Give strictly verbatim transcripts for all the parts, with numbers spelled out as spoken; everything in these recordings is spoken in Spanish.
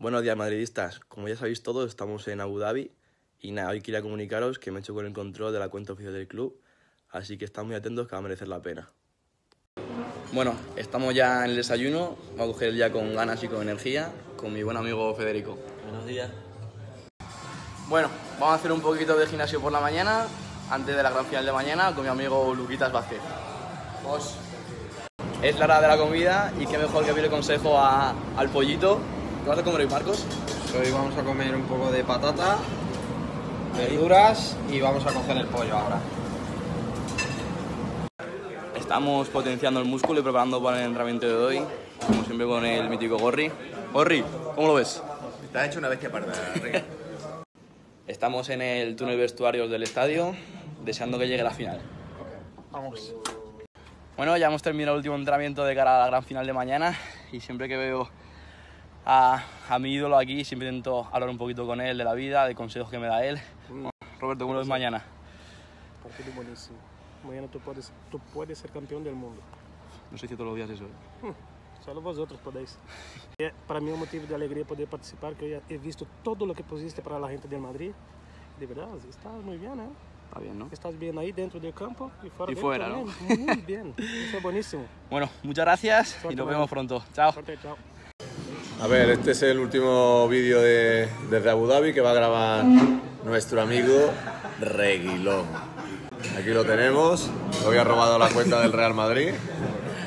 Buenos días, madridistas. Como ya sabéis todos, estamos en Abu Dhabi y nada, hoy quería comunicaros que me he hecho con el control de la cuenta oficial del club, así que estad muy atentos que va a merecer la pena. Bueno, estamos ya en el desayuno, vamos a coger el día con ganas y con energía, con mi buen amigo Federico. Buenos días. Bueno, vamos a hacer un poquito de gimnasio por la mañana, antes de la gran final de mañana, con mi amigo Luquitas Vázquez. Vos. Es la hora de la comida y qué mejor que pedirle consejo a, al pollito. ¿Qué vas a comer hoy, Marcos? Hoy vamos a comer un poco de patata, verduras y vamos a cocer el pollo ahora. Estamos potenciando el músculo y preparando para el entrenamiento de hoy, como siempre con el mítico Gorri. Gorri, ¿cómo lo ves? Te has hecho una bestia parda. Estamos en el túnel vestuarios del estadio, deseando que llegue la final. Vamos. Bueno, ya hemos terminado el último entrenamiento de cara a la gran final de mañana y siempre que veo a, a mi ídolo aquí, siempre intento hablar un poquito con él de la vida, de consejos que me da él. Mm. Roberto, ¿cómo lo ves mañana? Partido buenísimo. Mañana tú puedes, tú puedes ser campeón del mundo. No sé si todos los días eso. ¿Eh? Mm, solo vosotros podéis. Para mí es un motivo de alegría poder participar, que hoy he visto todo lo que pusiste para la gente del Madrid. De verdad, estás muy bien, ¿eh? Está bien, ¿no? Estás bien ahí dentro del campo y fuera, y fuera ¿no? Muy bien, eso es buenísimo. Bueno, muchas gracias. Suerte, y nos vemos pronto. Chao. Suerte, chao. A ver, este es el último vídeo de, desde Abu Dhabi que va a grabar nuestro amigo Reguilón. Aquí lo tenemos, hoy ha robado la cuenta del Real Madrid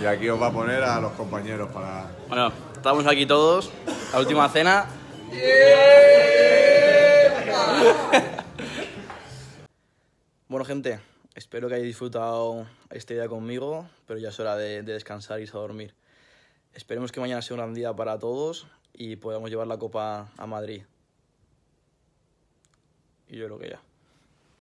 y aquí os va a poner a los compañeros para... Bueno, estamos aquí todos, la última cena. Bueno, gente, espero que hayáis disfrutado este día conmigo, pero ya es hora de, de descansar y irse a dormir. Esperemos que mañana sea un gran día para todos y podamos llevar la copa a Madrid. Y yo creo que ya.